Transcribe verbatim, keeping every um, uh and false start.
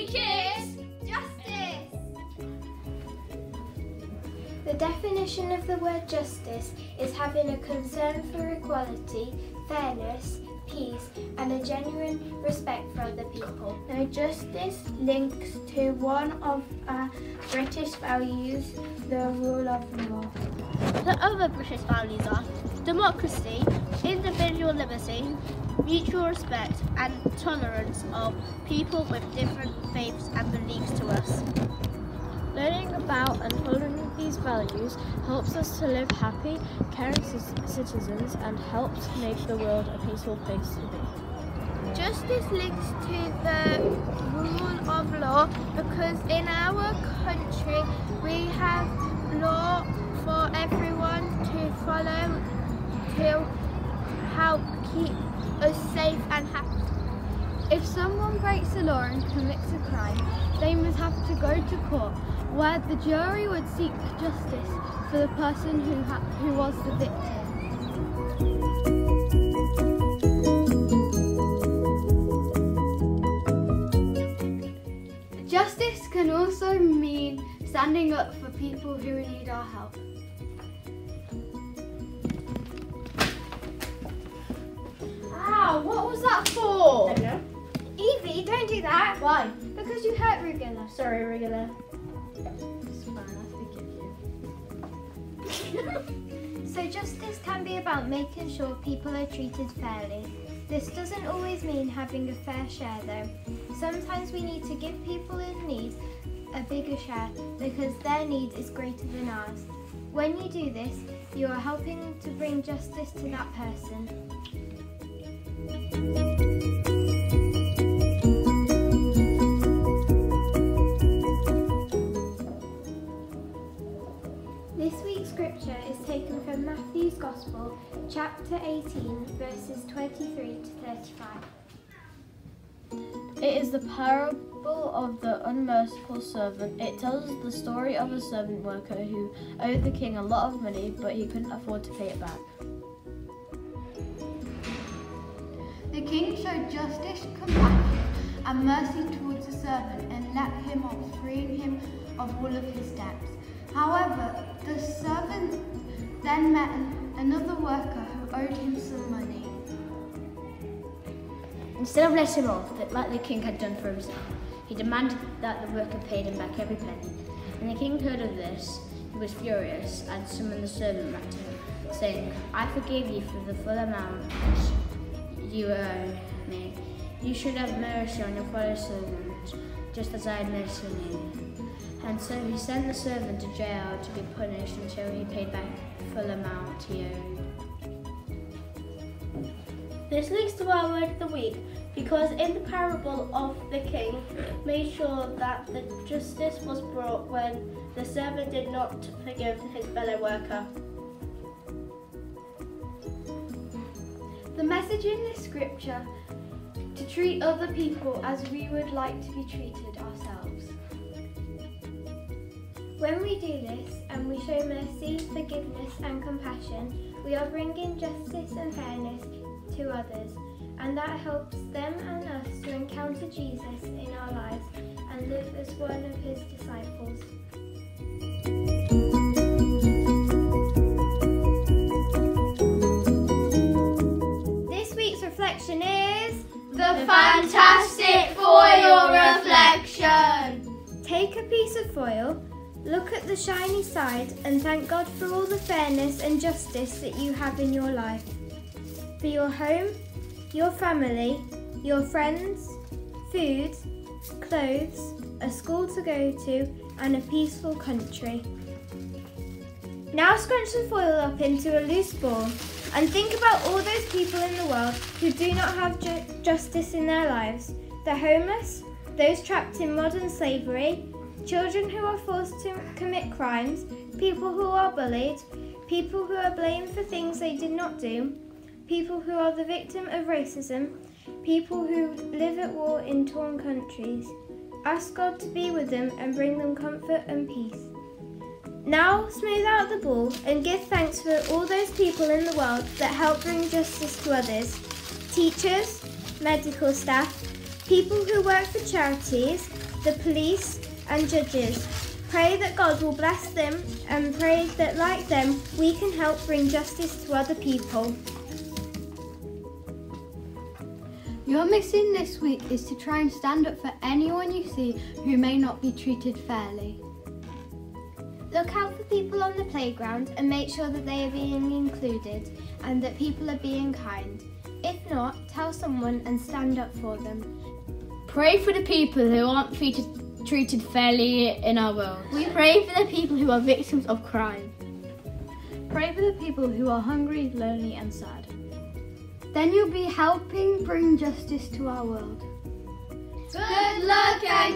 Free Kids, Justice! The definition of the word justice is having a concern for equality, fairness, peace and a genuine respect for other people. Now, justice links to one of our British values, the rule of law. The other British values are democracy, individual liberty, mutual respect and tolerance of people with different faiths and beliefs to us. Learning about and holding these values helps us to live happy, caring citizens and helps make the world a peaceful place to be. Justice links to the rule of law because in our country we have law for everyone to follow to help keep us safe and happy. If someone breaks the law and commits a crime, they must have to go to court where the jury would seek justice for the person who, ha who was the victim. Justice can also mean standing up for people who need our help. Ow, what was that for? I don't know. Evie, don't do that. Why? Because you hurt Regular. Sorry, Regular. It's fine, I forgive you. So justice can be about making sure people are treated fairly. This doesn't always mean having a fair share though. Sometimes we need to give people in need a bigger share because their need is greater than ours. When you do this, you are helping to bring justice to that person. This week's scripture is taken from Matthew's Gospel, chapter eighteen, verses twenty-three to thirty-five. It is the parable of the unmerciful servant. It tells us the story of a servant worker who owed the king a lot of money, but he couldn't afford to pay it back. The king showed justice, compassion and mercy towards the servant and let him off, freeing him of all of his debts. However, the servant then met another worker who owed him some money. Instead of letting him off, like the king had done for himself, he demanded that the worker paid him back every penny. When the king heard of this, he was furious and summoned the servant back to him, saying, "I forgave you for the full amount you owe me. You should have mercy on your fellow servant, just as I had mercy on you." And so he sent the servant to jail to be punished until he paid back the full amount he owed. This links to our word of the week, because in the parable of the king, made sure that the justice was brought when the servant did not forgive his fellow worker. The message in this scripture, to treat other people as we would like to be treated ourselves. When we do this and we show mercy, forgiveness and compassion, we are bringing justice and fairness to others, and that helps them and us to encounter Jesus in our lives and live as one of his disciples. Is the fantastic foil reflection. Take a piece of foil, look at the shiny side and thank God for all the fairness and justice that you have in your life. For your home, your family, your friends, food, clothes, a school to go to and a peaceful country. Now scrunch the foil up into a loose ball and think about all those people in the world who do not have ju justice in their lives. The homeless, those trapped in modern slavery, children who are forced to commit crimes, people who are bullied, people who are blamed for things they did not do, people who are the victim of racism, people who live at war in torn countries. Ask God to be with them and bring them comfort and peace. Now smooth out the ball and give thanks for all those people in the world that help bring justice to others. Teachers, medical staff, people who work for charities, the police and judges. Pray that God will bless them and pray that, like them, we can help bring justice to other people. Your mission this week is to try and stand up for anyone you see who may not be treated fairly. Look out for people on the playground and make sure that they are being included and that people are being kind. If not, tell someone and stand up for them. Pray for the people who aren't treated treated fairly in our world. We pray for the people who are victims of crime. Pray for the people who are hungry, lonely and sad. Then you'll be helping bring justice to our world. Good luck, guys!